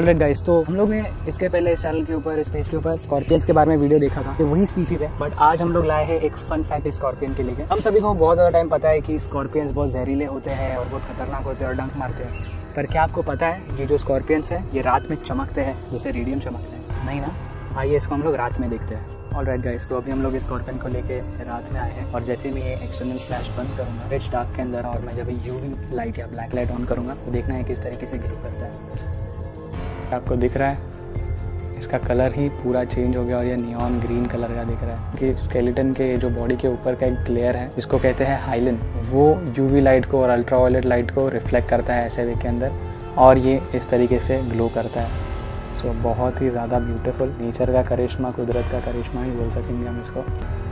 Alright guys, तो हम लोग ने इसके पहले इस चैनल के ऊपर, इस पेज के ऊपर स्कॉर्पियंस के बारे में वीडियो देखा था कि वही स्पीशीज है। बट आज हम लोग लाए हैं एक फन फैक्ट स्कॉर्पियन के लिए। हम सभी को बहुत ज़्यादा टाइम पता है कि स्कॉर्पियंस बहुत जहरीले होते हैं और बहुत खतरनाक होते हैं और डंक मारते हैं। पर क्या आपको पता है ये जो स्कॉर्पियंस है ये रात में चमकते हैं, जैसे रेडियम चमकते हैं? नहीं ना, आइए इसको हम लोग रात में देखते हैं। ऑलराइट गाइस, तो अभी हम लोग स्कॉर्पियन को लेके रात में आए हैं और जैसे मैं ये एक्सटर्नल फ्लैश बंद करूँगा रिच डार्क के अंदर, और मैं जब यूवी लाइट या ब्लैक लाइट ऑन करूँगा तो देखना है किस तरीके से ग्रो करता है। आपको दिख रहा है इसका कलर ही पूरा चेंज हो गया और ये नियॉन ग्रीन कलर का दिख रहा है क्योंकि स्केलेटन के जो बॉडी के ऊपर का एक लेयर है जिसको कहते हैं हाइलिन, वो यूवी लाइट को और अल्ट्रावायलेट लाइट को रिफ्लेक्ट करता है ऐसे वे के अंदर और ये इस तरीके से ग्लो करता है। सो बहुत ही ज़्यादा ब्यूटीफुल, नेचर का करिश्मा, कुदरत का करिश्मा ही बोल सकेंगे हम इसको।